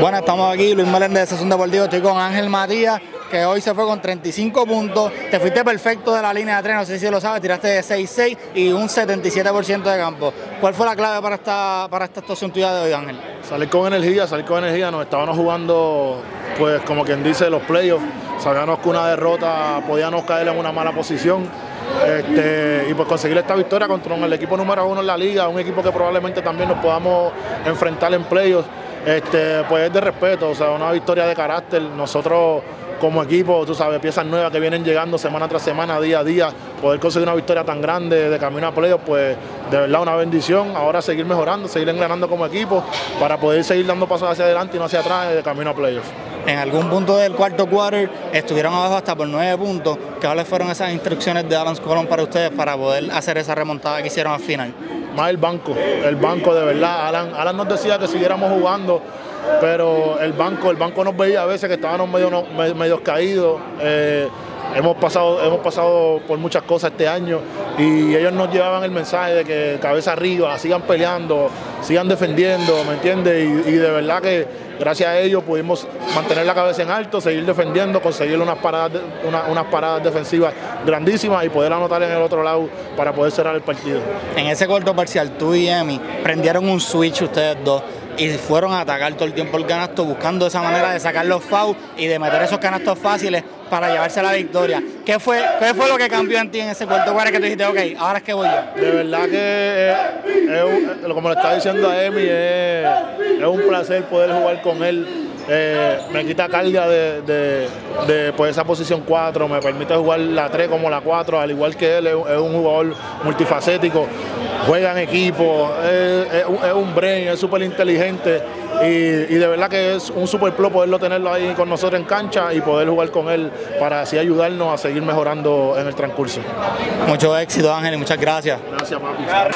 Bueno, estamos aquí, Luis Meléndez de Sazón Deportivo, estoy con Ángel Matías, que hoy se fue con 35 puntos, te fuiste perfecto de la línea de 3, no sé si lo sabes, tiraste de 6-6 y un 77% de campo. ¿Cuál fue la clave para esta actuación tuya de hoy, Ángel? Salir con energía, nos estábamos jugando, pues como quien dice, los playoffs, sabíamos que una derrota podíamos caer en una mala posición. Y pues conseguir esta victoria contra el equipo número 1 en la liga, un equipo que probablemente también nos podamos enfrentar en playoffs, pues es de respeto, o sea, una victoria de carácter. Nosotros como equipo, tú sabes, piezas nuevas que vienen llegando semana tras semana, día a día, poder conseguir una victoria tan grande de camino a playoffs, pues de verdad una bendición. Ahora seguir mejorando, seguir engranando como equipo para poder seguir dando pasos hacia adelante y no hacia atrás de camino a playoffs. En algún punto del cuarto quarter estuvieron abajo hasta por 9 puntos. ¿Cuáles fueron esas instrucciones de Alan Colón para ustedes para poder hacer esa remontada que hicieron al final? Más el banco de verdad. Alan nos decía que siguiéramos jugando, pero el banco nos veía a veces que estábamos medio caídos. Hemos pasado por muchas cosas este año y ellos nos llevaban el mensaje de que cabeza arriba, sigan peleando, sigan defendiendo, ¿me entiendes? Y de verdad que gracias a ellos pudimos mantener la cabeza en alto, seguir defendiendo, conseguir unas paradas defensivas grandísimas y poder anotar en el otro lado para poder cerrar el partido. En ese corto parcial, tú y Emi prendieron un switch ustedes dos y fueron a atacar todo el tiempo el canasto, buscando esa manera de sacar los fouls y de meter esos canastos fáciles para llevarse la victoria. ¿Qué fue lo que cambió en ti en ese cuarto cuarto que tú dijiste, ok, ahora es que voy yo? De verdad que, como le estaba diciendo a Emi, es un placer poder jugar con él. Me quita carga de pues esa posición 4, me permite jugar la 3 como la 4, al igual que él, es un jugador multifacético, juega en equipo, es un brain, es súper inteligente y de verdad que es un super plus poderlo tenerlo ahí con nosotros en cancha y poder jugar con él para así ayudarnos a seguir mejorando en el transcurso. Mucho éxito, Ángel, y muchas gracias. Gracias, papi.